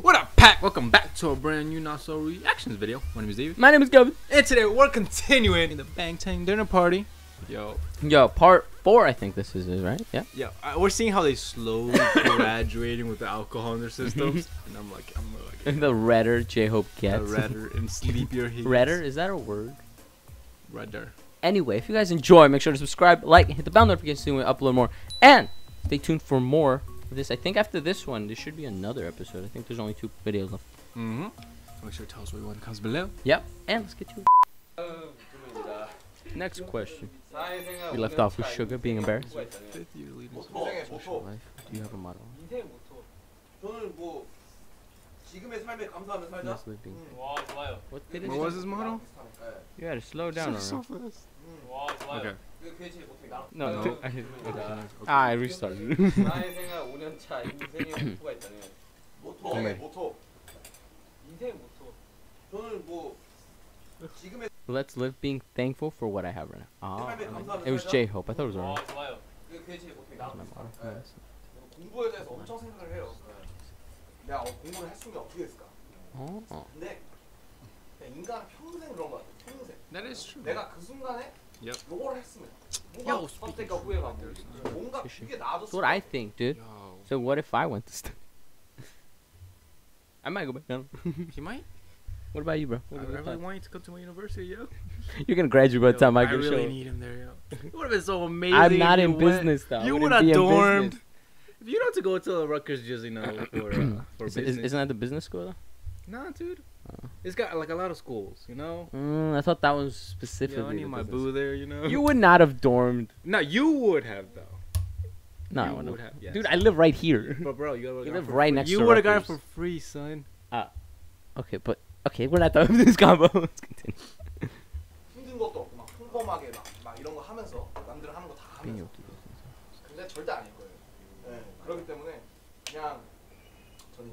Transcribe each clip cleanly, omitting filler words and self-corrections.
What up, Pack? Welcome back to a brand new Not So Reactions video. My name is David. My name is Gavin. And today we're continuing the Bang Tang dinner party. Yo, part 4 I think this is, right? Yeah. Yeah, we're seeing how they slowly graduating with the alcohol in their systems. And I'm like. And the redder J-Hope gets. The redder and sleepier he gets. Redder? Is that a word? Redder. Anyway, if you guys enjoy, make sure to subscribe, like, and hit the bell notification so we upload more. And stay tuned for more. This, I think after this one, there should be another episode. I think there's only 2 videos left. Mm-hmm. Make sure to tell us what you want in the comments below. Yep, and let's get to it. Next question. We left off with Sugar being embarrassed. Do you have a model? What was his model? You had to slow down. Okay. No. I restarted. Let's live being thankful for what I have right now. Ah, oh, it was J-Hope. I thought it was wrong. Oh. That is true. Yep. Yo, that's what I think, dude. Yo. So what if I went to study? I might go back down. You might? What about you, bro? I really want you to come to my university, yo. You're gonna graduate by the time I really show. Need him there, yo. It would have been so amazing. I'm not in business, though. You would have dormed. If you don't have to go to Rutgers, just, you know, for business. Isn't that the business school, though? Nah, dude. It's got like a lot of schools, you know. I thought that was specifically. Yo, I need my boo there, you know. You would not have dormed. No, you would have though. No, you I wouldn't have. Yes. Dude, I live right here. But bro, you live right next to. You would have gotten for free, son. Okay, but okay, we're not done with this combo. Let's continue.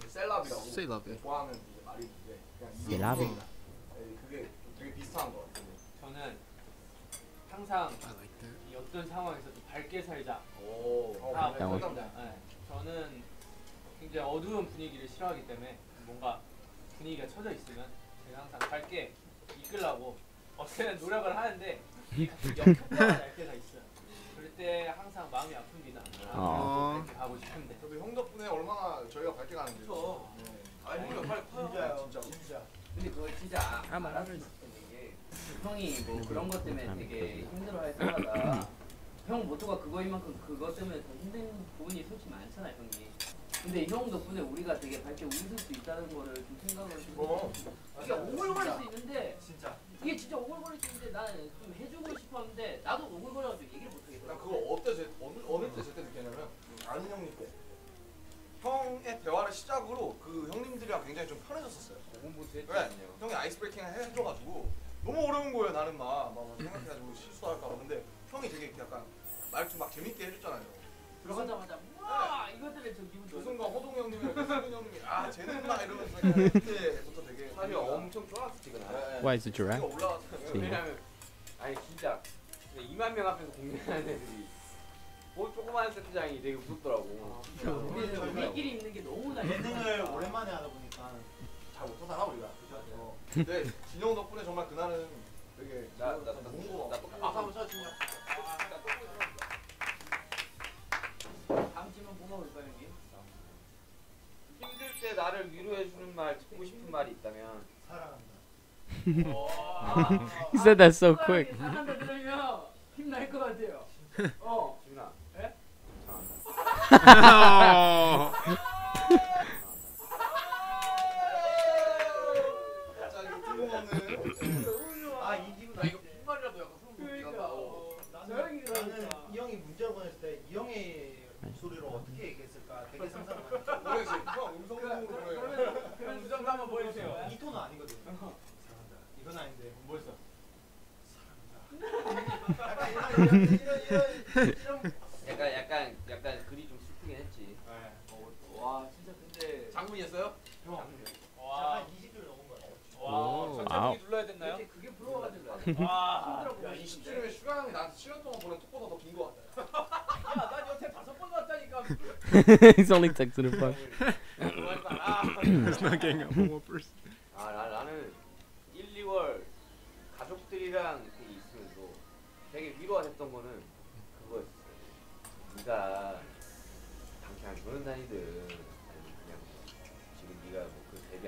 Celebrity. I like that. Why is it giraffe? He said that so quick. Oh. 약간 글이 좀 슬프긴 했지. 와, 진짜 근데 장군이었어요? 와, 20줄 넘은 거야. 와, 장군이 눌러야 됐나요? 그게 불러가지고. 와, 20줄에 슈가 형이 나한테 7년 동안 보낸 톡보다 더 긴 거 같아. 야, 난 여태 5번 왔다니까. He's only texting him. It's not getting up more first. 아, 나는 1, 2월 가족들이랑 이렇게 있으면서 되게 위로가 됐던 거는 그거였어. 네가 그냥 그런 다니든 그냥 지금 네가 뭐 그 데뷔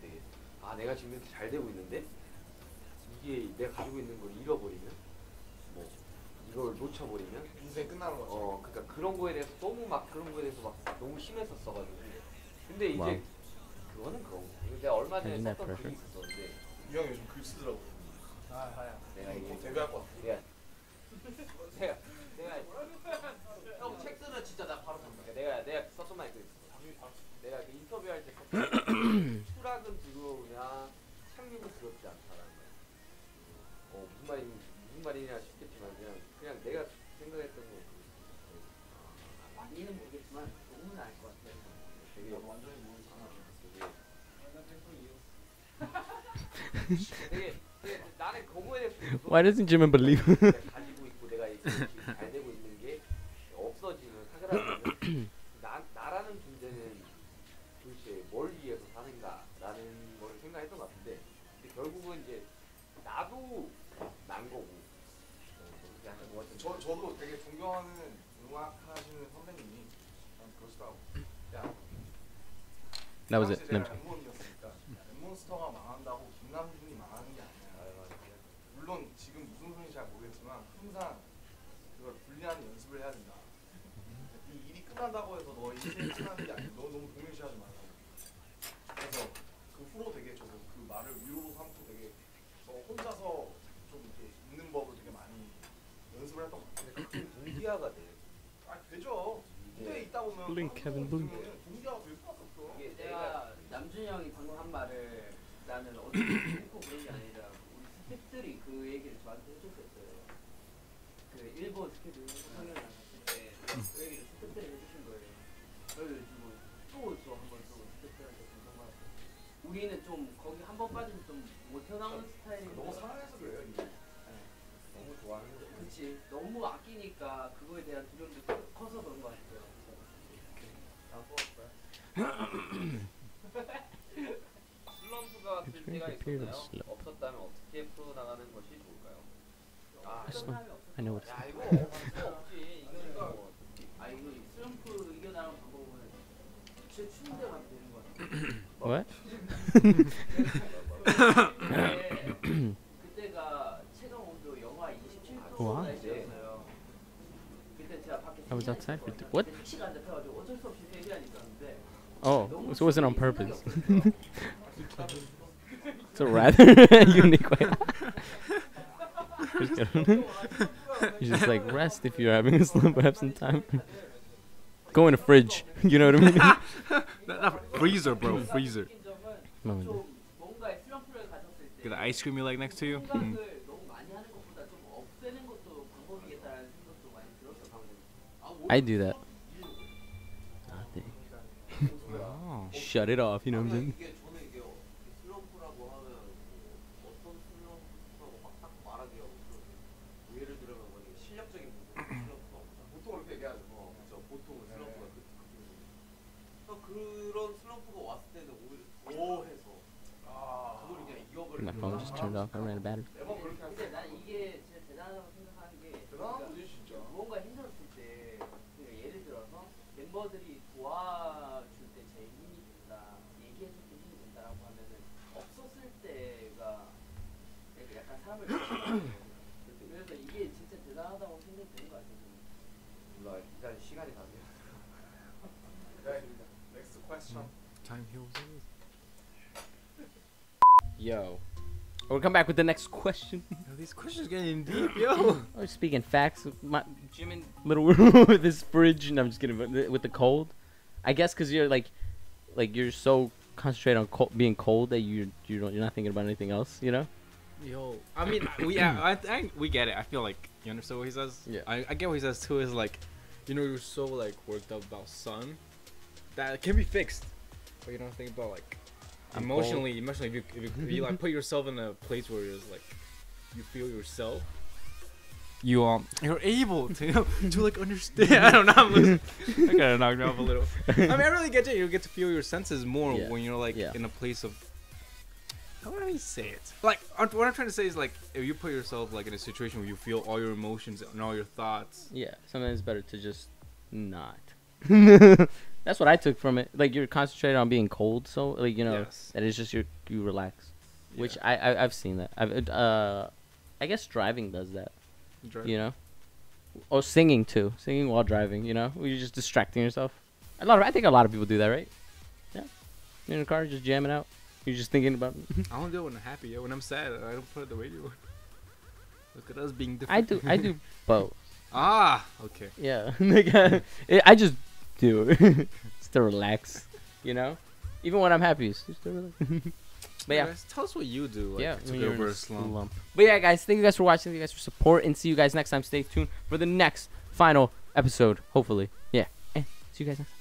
되게 아 내가 지금 이렇게 잘 되고 있는데 이게 내가 가지고 있는 걸 잃어버리면 뭐 이걸 놓쳐버리면 인생 끝나는 거지. 어 그러니까 그런 거에 대해서 너무 막 그런 거에 대해서 막 너무 심했었어가지고 근데 이제 wow. 그거는 그런 거 내가 얼마 전에 썼던 글이 있었어. 근데 유형이 요즘 글 쓰더라고. 아 내가 이거 데뷔할 것 같아. 내가 형 책 쓰는 진짜 나 바로 봤는데 내가 썼던 말이 그 내가 그 인터뷰할 때 수락은 들어오냐 착륙은 두렵지 않다라는 거야. 어 무슨 말이냐 싶겠지만 그냥 내가 생각했던 거 많이는 모르겠지만 너무나 알 것 같아. 되게 완전히 모르는 상황이었어. 되게 나는 거부에 대해서 Why doesn't Jimin believe? 잘 되고 있는 게 없어지는 사그라드는 나라는 존재는 도대체 뭘 위해서 사는가라는 걸 생각했던 것 같은데 근데 결국은 이제 나도 난 거고 뭐 저도 되게 존경하는 음악하시는 선배님이 그러시더라고. 야 당시 제가 엠몬이었으니까 엠몬스터가 망한다고 김남준이 망하는 게 아니야. 물론 지금 무슨 소리인지 잘 모르겠지만 항상 그걸 분리하는 연습을 해야 된다. 이 일이 끝난다고 해서 너 인생이 끝나는 게 아니고 너 너무 동일시하지 말라고. 그래서 그 후로 되게 저도 그 말을 위로로 삼고 되게 저 혼자서 좀 이렇게 있는 법을 되게 많이 연습을 했던 것 같아요. 근데 동기화가 돼. 아 되죠. 무대에 있다 보면 동기화가 될 수밖에 없어. 이게 내가 남준이 형이 방금 한 말을 나는 어떻게 듣고 그런 게 아니라 우리 스태프들이 그 얘기를 저한테 해줬었어요. 그 일본 스케줄 상영을 갔을 때 그 얘기를 스태프들이 해주신 거예요. 저를 주고 또 한번 스태프들한테 감동받았어요. 우리는 좀 거기 한번 빠지면 좀 못 튀어나오는 스타일이고 너무 사랑해서 그래요. 이게 네. 너무 좋아하는 거예요. 그렇지. 너무 아끼니까 그거에 대한 두려움도 커서 그런 거 같아요. 다 뽑았어요. 슬럼프가 될 때가 있었나요? 없었다면 어떻게 풀어나가는 것이 좋을까요? 아, I know what it's like. 아, 이거 슬럼프 이겨나가는 방법은 제 추는 데만 되는 거 같아요. What? 그때가 체감 온도 영하 27도까지 되었어요. 그때 제가 밖에 택시가 안 잡혀가지고 어쩔 수 없이 3시간 있었는데 Oh, so it wasn't on purpose. It's a rather unique way. You're just like, rest if you're having a slump, have some time. Go in the fridge, you know what I mean? Not freezer, bro, freezer. Get the ice cream you like next to you? Mm. I do that. Shut it off, you know what I'm saying? My phone just turned off. I ran out of battery. Yo, we'll come back with the next question. Yo, these questions getting deep, yo. I was speaking facts with my Jimin little room with this fridge, and I'm just kidding. With the cold, I guess, cause you're like you're so concentrate on being cold that you're not thinking about anything else, you know? Yo, I mean, we get it. I feel like you understand what he says. Yeah, I get what he says too. Is like, you know, you're so like worked up about sun that it can be fixed, but you don't think about like emotionally. If you like put yourself in a place where it's like you feel yourself, you you're able to like understand. I don't know. I gotta knock me off a little. I mean, I really get it. You get to feel your senses more when you're like in a place of. How would I say it? Like, what I'm trying to say is, like, if you put yourself, like, in a situation where you feel all your emotions and all your thoughts. Yeah, sometimes it's better to just not. That's what I took from it. Like, you're concentrated on being cold, so, like, you know, and it's just you relax. Yeah. Which I've seen that. I guess driving does that. Driving. You know? Or singing, too. Singing while driving, you know? Where you're just distracting yourself. I think a lot of people do that, right? Yeah. You're in the car, just jamming out. You're just thinking about me. I don't do it when I'm happy. When I'm sad, I don't put the radio on. Look at us being different. I do both. Ah, okay. Yeah. Like, I just do it. Just to relax, you know? Even when I'm happy, it's just to relax. But yeah. Guys, tell us what you do. Like, to go over a slump. But yeah, guys, thank you guys for watching. Thank you guys for support. And see you guys next time. Stay tuned for the next final episode, hopefully. Yeah. And see you guys next time.